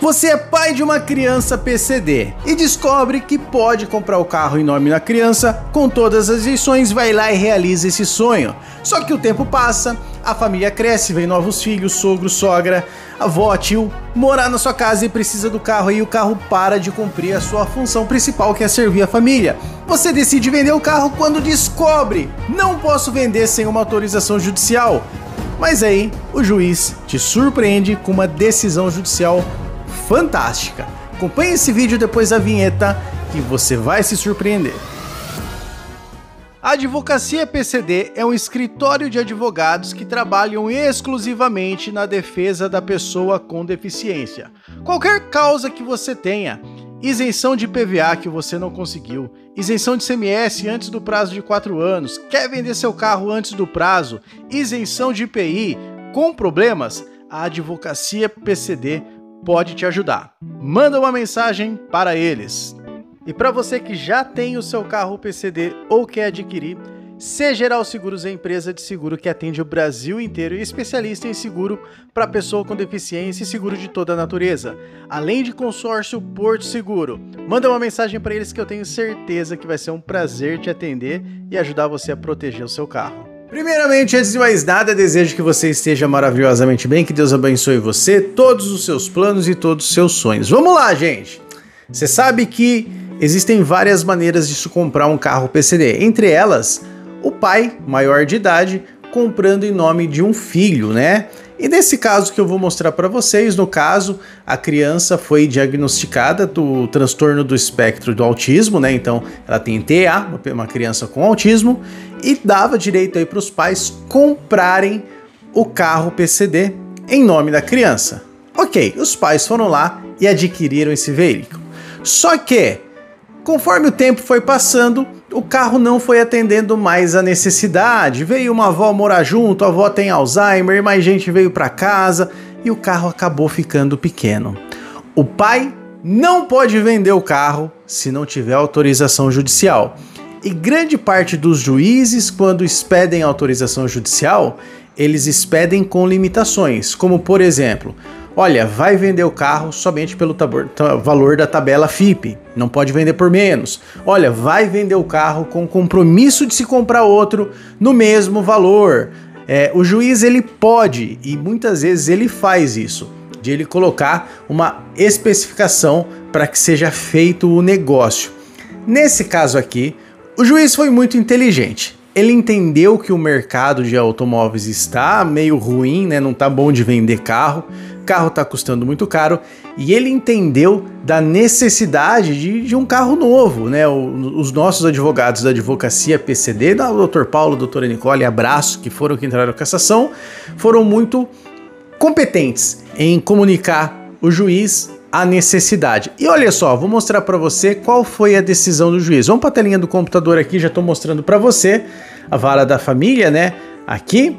Você é pai de uma criança PCD e descobre que pode comprar o carro em nome da criança com todas as lições, vai lá e realiza esse sonho. Só que o tempo passa, a família cresce, vem novos filhos, sogro, sogra, avó, tio, morar na sua casa e precisa do carro e o carro para de cumprir a sua função principal, que é servir a família. Você decide vender o carro quando descobre: não posso vender sem uma autorização judicial. Mas aí o juiz te surpreende com uma decisão judicial fantástica. Acompanhe esse vídeo depois da vinheta que você vai se surpreender. A Advocacia PCD é um escritório de advogados que trabalham exclusivamente na defesa da pessoa com deficiência. Qualquer causa que você tenha, isenção de IPVA que você não conseguiu, isenção de ICMS antes do prazo de 4 anos, quer vender seu carro antes do prazo, isenção de IPI, com problemas, a Advocacia PCD pode te ajudar. Manda uma mensagem para eles. E para você que já tem o seu carro PCD ou quer adquirir, Segeral Seguros é a empresa de seguro que atende o Brasil inteiro e é especialista em seguro para pessoa com deficiência e seguro de toda a natureza, além de consórcio Porto Seguro. Manda uma mensagem para eles que eu tenho certeza que vai ser um prazer te atender e ajudar você a proteger o seu carro. Primeiramente, antes de mais nada, desejo que você esteja maravilhosamente bem, que Deus abençoe você, todos os seus planos e todos os seus sonhos. Vamos lá, gente! Você sabe que existem várias maneiras de se comprar um carro PCD, entre elas o pai, maior de idade, comprando em nome de um filho, né? E nesse caso que eu vou mostrar para vocês, no caso, a criança foi diagnosticada do transtorno do espectro do autismo, né? Então, ela tem TEA, uma criança com autismo, e dava direito aí para os pais comprarem o carro PCD em nome da criança. Ok, os pais foram lá e adquiriram esse veículo. Só que, conforme o tempo foi passando, o carro não foi atendendo mais a necessidade. Veio uma avó morar junto, a avó tem Alzheimer, mais gente veio para casa e o carro acabou ficando pequeno. O pai não pode vender o carro se não tiver autorização judicial. E grande parte dos juízes, quando expedem autorização judicial, eles expedem com limitações, como por exemplo: olha, vai vender o carro somente pelo valor da tabela FIPE, não pode vender por menos. Olha, vai vender o carro com compromisso de se comprar outro no mesmo valor. O juiz, ele pode, e muitas vezes ele faz isso, de ele colocar uma especificação para que seja feito o negócio. Nesse caso aqui, o juiz foi muito inteligente. Ele entendeu que o mercado de automóveis está meio ruim, né? Não está bom de vender carro, carro está custando muito caro, e ele entendeu da necessidade de um carro novo, né? Os nossos advogados da Advocacia PCD, da Dr. Paulo, doutora Nicole, abraço, que foram que entraram na cassação, foram muito competentes em comunicar o juiz a necessidade. E olha só, vou mostrar para você qual foi a decisão do juiz. Vamos para a telinha do computador aqui, já estou mostrando para você a vara da família, né? Aqui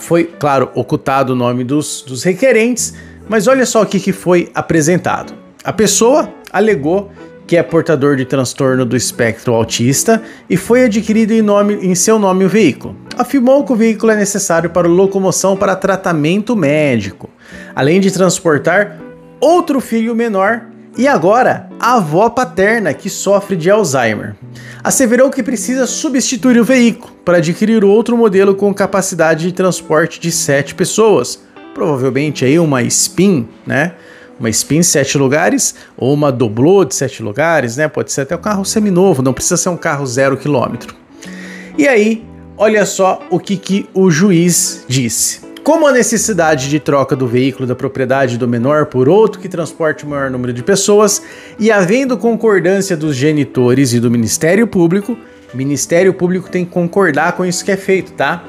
foi, claro, ocultado o nome dos requerentes, mas olha só o que foi apresentado. A pessoa alegou que é portador de transtorno do espectro autista e foi adquirido em seu nome o veículo. Afirmou que o veículo é necessário para locomoção para tratamento médico, além de transportar outro filho menor e agora a avó paterna que sofre de Alzheimer. Asseverou que precisa substituir o veículo para adquirir outro modelo com capacidade de transporte de 7 pessoas, provavelmente aí uma SPIN, né? Uma SPIN 7 lugares ou uma doblô de 7 lugares, né? Pode ser até um carro seminovo, não precisa ser um carro 0 km. E aí, olha só o que o juiz disse. Como a necessidade de troca do veículo da propriedade do menor por outro que transporte o maior número de pessoas e havendo concordância dos genitores e do Ministério Público tem que concordar com isso que é feito, tá?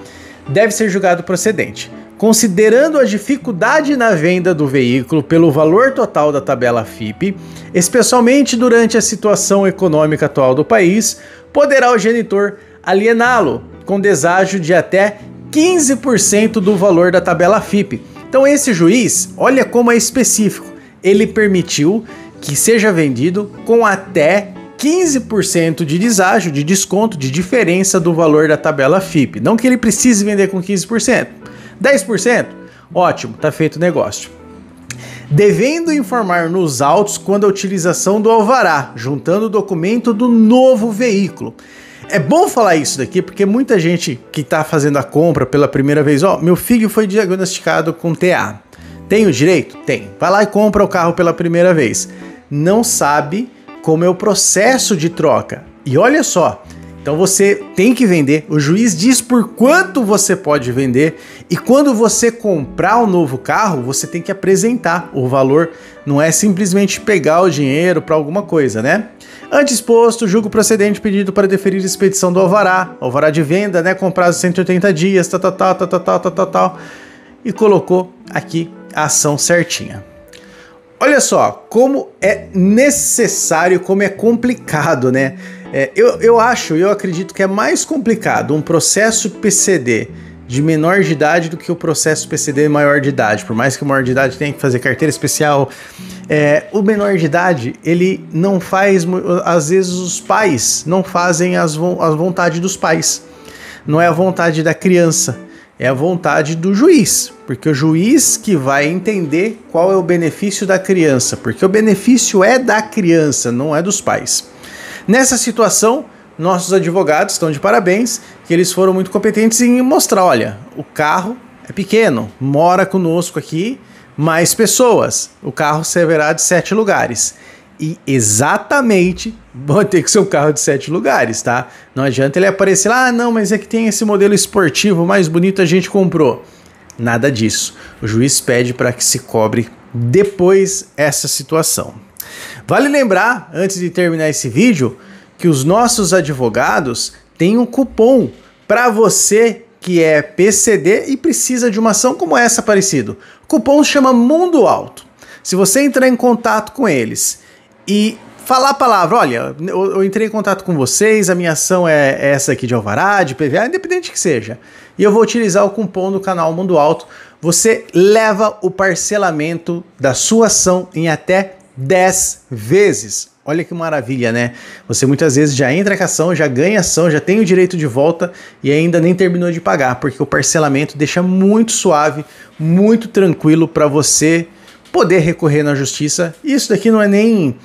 Deve ser julgado procedente. Considerando a dificuldade na venda do veículo pelo valor total da tabela FIPE, especialmente durante a situação econômica atual do país, poderá o genitor aliená-lo com deságio de até 15% do valor da tabela FIPE. Então esse juiz, olha como é específico, ele permitiu que seja vendido com até 15% de deságio, de desconto, de diferença do valor da tabela FIPE. Não que ele precise vender com 15%. 10%? Ótimo, tá feito o negócio. devendo informar nos autos quando a utilização do alvará, juntando o documento do novo veículo. É bom falar isso daqui porque muita gente que está fazendo a compra pela primeira vez, ó, meu filho foi diagnosticado com TEA. Tem o direito? Tem. Vai lá e compra o carro pela primeira vez. Não sabe como é o processo de troca. E olha só, então você tem que vender, o juiz diz por quanto você pode vender e quando você comprar o novo carro, você tem que apresentar o valor, não é simplesmente pegar o dinheiro para alguma coisa, né? Ante exposto, julgo procedente pedido para deferir a expedição do alvará de venda, né, com prazo de 180 dias, e colocou aqui a ação certinha. Olha só, como é necessário, como é complicado, né? Eu acredito que é mais complicado um processo PCD de menor de idade do que o processo PCD maior de idade. Por mais que o maior de idade tenha que fazer carteira especial, o menor de idade, ele não faz... Às vezes os pais não fazem a vontade dos pais. Não é a vontade da criança, é a vontade do juiz. Porque o juiz que vai entender qual é o benefício da criança. Porque o benefício é da criança, não é dos pais. Nessa situação, nossos advogados estão de parabéns, que eles foram muito competentes em mostrar, olha, o carro é pequeno, mora conosco aqui mais pessoas, o carro servirá de 7 lugares. E exatamente, vai ter que ser um carro de 7 lugares, tá? Não adianta ele aparecer lá, ah, não, mas é que tem esse modelo esportivo mais bonito, a gente comprou. Nada disso. O juiz pede para que se cobre depois essa situação. Vale lembrar, antes de terminar esse vídeo, que os nossos advogados têm um cupom para você que é PCD e precisa de uma ação como essa parecido. O cupom chama Mundo Auto. Se você entrar em contato com eles e falar a palavra, olha, eu entrei em contato com vocês, a minha ação é essa aqui de alvará, de IPVA, independente que seja, e eu vou utilizar o cupom do canal Mundo Auto, você leva o parcelamento da sua ação em até 10 vezes. Olha que maravilha, né? Você muitas vezes já entra com a ação, já ganha ação, já tem o direito de volta e ainda nem terminou de pagar, porque o parcelamento deixa muito suave, muito tranquilo para você poder recorrer na justiça. Isso daqui não é nem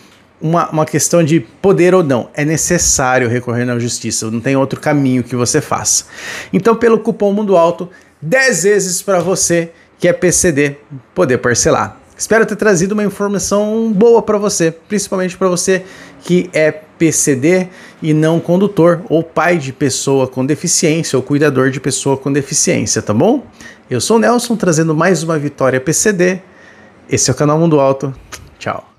uma questão de poder ou não, é necessário recorrer na justiça, não tem outro caminho que você faça. Então, pelo cupom Mundo Auto, 10 vezes para você que é PCD poder parcelar. Espero ter trazido uma informação boa para você, principalmente para você que é PCD e não condutor, ou pai de pessoa com deficiência, ou cuidador de pessoa com deficiência, tá bom? Eu sou o Nelson, trazendo mais uma vitória PCD. Esse é o canal Mundo Auto. Tchau.